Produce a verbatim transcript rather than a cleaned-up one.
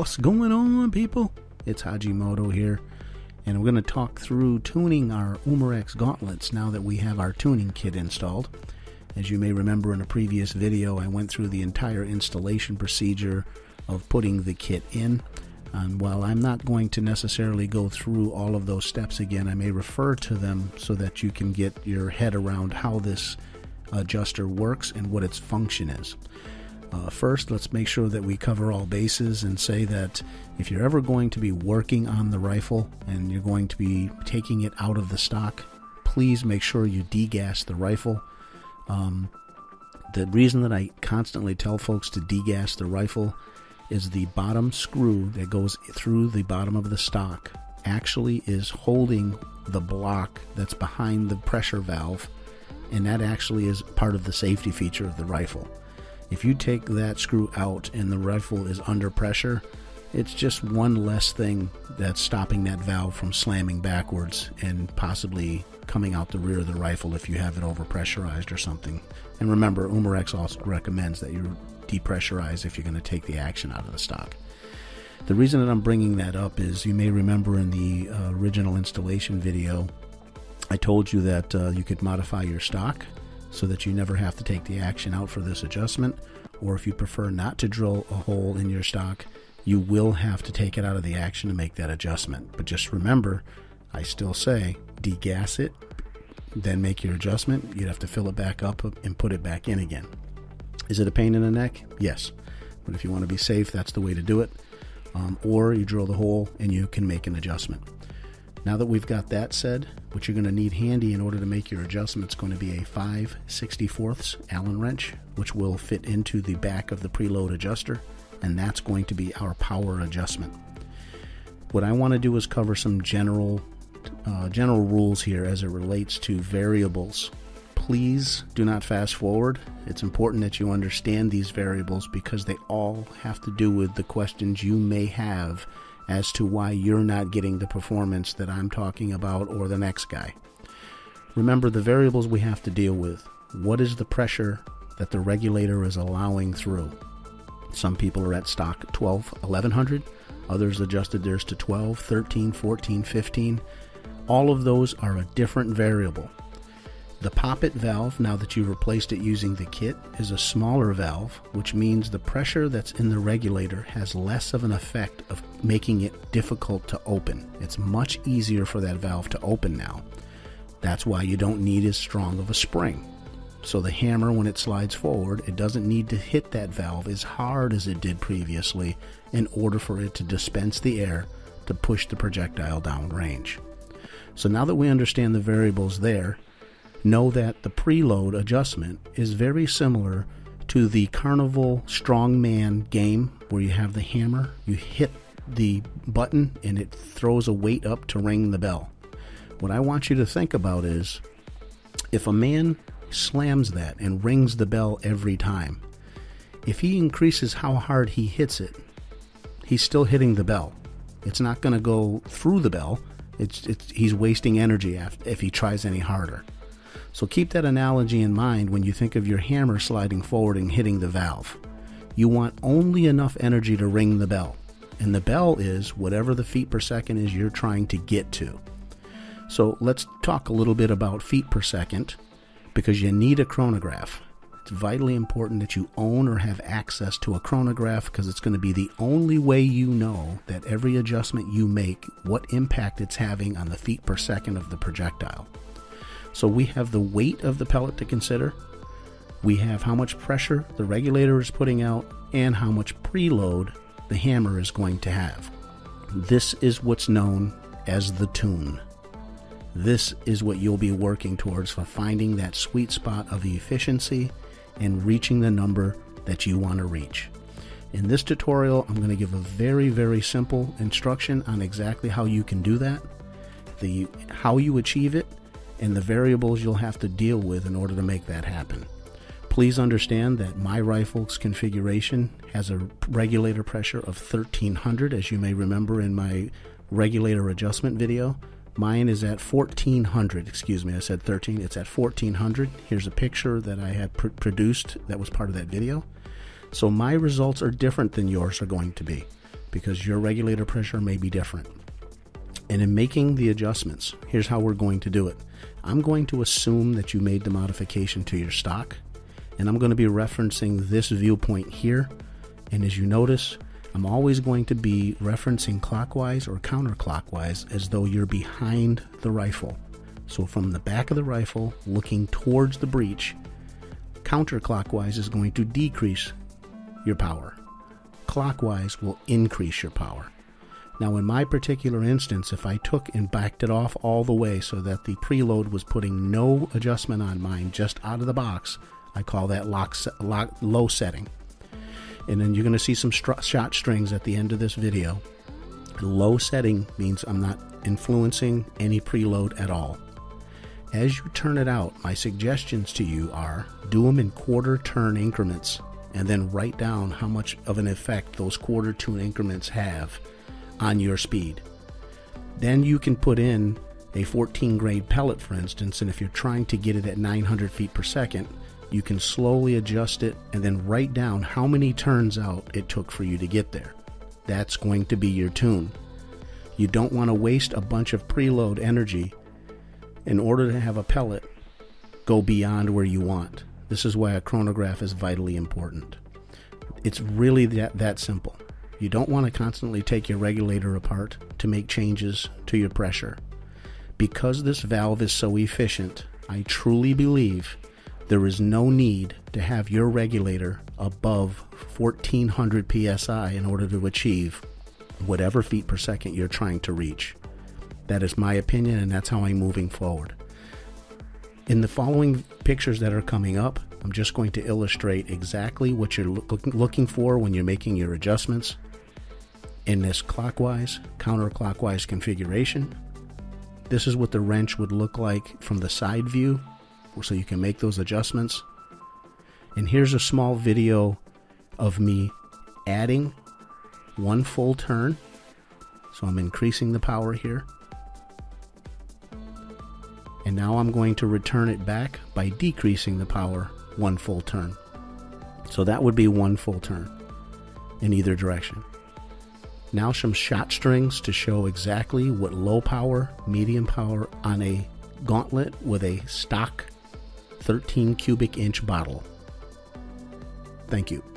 What's going on, people? It's Hajimoto here, and we're going to talk through tuning our Umarex gauntlets now that we have our tuning kit installed. As you may remember in a previous video, I went through the entire installation procedure of putting the kit in. And while I'm not going to necessarily go through all of those steps again, I may refer to them so that you can get your head around how this adjuster works and what its function is. Uh, first, let's make sure that we cover all bases and say that if you're ever going to be working on the rifle and you're going to be taking it out of the stock, please make sure you degas the rifle. Um, the reason that I constantly tell folks to degas the rifle is the bottom screw that goes through the bottom of the stock actually is holding the block that's behind the pressure valve, and that actually is part of the safety feature of the rifle. If you take that screw out and the rifle is under pressure, it's just one less thing that's stopping that valve from slamming backwards and possibly coming out the rear of the rifle if you have it overpressurized or something. And remember, Umarex also recommends that you depressurize if you're going to take the action out of the stock. The reason that I'm bringing that up is you may remember in the uh, original installation video, I told you that uh, you could modify your stock so that you never have to take the action out for this adjustment, or if you prefer not to drill a hole in your stock, you will have to take it out of the action to make that adjustment. But just remember, I still say degas it, then make your adjustment. You'd have to fill it back up and put it back in again. Is it a pain in the neck? Yes, but if you want to be safe, that's the way to do it. Um, or you drill the hole and you can make an adjustment. Now that we've got that said, what you're going to need handy in order to make your adjustment is going to be a five sixty-fourths Allen wrench, which will fit into the back of the preload adjuster, and that's going to be our power adjustment. What I want to do is cover some general, uh, general rules here as it relates to variables. Please do not fast forward. It's important that you understand these variables because they all have to do with the questions you may have as to why you're not getting the performance that I'm talking about or the next guy. Remember the variables we have to deal with. What is the pressure that the regulator is allowing through? Some people are at stock twelve, eleven hundred. Others adjusted theirs to twelve, thirteen, fourteen, fifteen. All of those are a different variable. The poppet valve, now that you've replaced it using the kit, is a smaller valve, which means the pressure that's in the regulator has less of an effect of making it difficult to open. It's much easier for that valve to open now. That's why you don't need as strong of a spring. So the hammer, when it slides forward, it doesn't need to hit that valve as hard as it did previously in order for it to dispense the air to push the projectile downrange. So now that we understand the variables there, know that the preload adjustment is very similar to the Carnival Strongman game where you have the hammer, you hit the button, and it throws a weight up to ring the bell. What I want you to think about is if a man slams that and rings the bell every time, if he increases how hard he hits it, he's still hitting the bell. It's not going to go through the bell. It's, it's, he's wasting energy if he tries any harder. So keep that analogy in mind when you think of your hammer sliding forward and hitting the valve. You want only enough energy to ring the bell. And the bell is whatever the feet per second is you're trying to get to. So let's talk a little bit about feet per second, because you need a chronograph. It's vitally important that you own or have access to a chronograph, because it's going to be the only way you know that every adjustment you make, what impact it's having on the feet per second of the projectile. So we have the weight of the pellet to consider, we have how much pressure the regulator is putting out, and how much preload the hammer is going to have. This is what's known as the tune. This is what you'll be working towards for finding that sweet spot of efficiency and reaching the number that you want to reach. In this tutorial, I'm going to give a very, very simple instruction on exactly how you can do that, the how you achieve it, and the variables you'll have to deal with in order to make that happen. Please understand that my rifle's configuration has a regulator pressure of thirteen hundred, as you may remember in my regulator adjustment video. Mine is at fourteen hundred, excuse me, I said thirteen, it's at fourteen hundred. Here's a picture that I had pr produced that was part of that video. So my results are different than yours are going to be. because your regulator pressure may be different. And in making the adjustments, here's how we're going to do it. I'm going to assume that you made the modification to your stock, and I'm going to be referencing this viewpoint here. And as you notice, I'm always going to be referencing clockwise or counterclockwise as though you're behind the rifle. So from the back of the rifle, looking towards the breech, counterclockwise is going to decrease your power. Clockwise will increase your power. Now in my particular instance, if I took and backed it off all the way so that the preload was putting no adjustment on mine, just out of the box, I call that lock, lock, low setting. And then you're going to see some shot strings at the end of this video. Low setting means I'm not influencing any preload at all. As you turn it out, my suggestions to you are do them in quarter turn increments and then write down how much of an effect those quarter turn increments have on your speed. Then you can put in a fourteen grade pellet, for instance, and if you're trying to get it at nine hundred feet per second, you can slowly adjust it and then write down how many turns out it took for you to get there. That's going to be your tune. You don't want to waste a bunch of preload energy in order to have a pellet go beyond where you want. This is why a chronograph is vitally important. It's really that, that simple. You don't want to constantly take your regulator apart to make changes to your pressure. Because this valve is so efficient, I truly believe there is no need to have your regulator above fourteen hundred P S I in order to achieve whatever feet per second you're trying to reach. That is my opinion, and that's how I'm moving forward. In the following pictures that are coming up, I'm just going to illustrate exactly what you're looking for when you're making your adjustments in this clockwise, counterclockwise configuration. This is what the wrench would look like from the side view, so you can make those adjustments. And here's a small video of me adding one full turn. So I'm increasing the power here. And now I'm going to return it back by decreasing the power one full turn. So that would be one full turn in either direction. Now some shot strings to show exactly what low power, medium power on a Gauntlet with a stock thirteen cubic inch bottle. Thank you.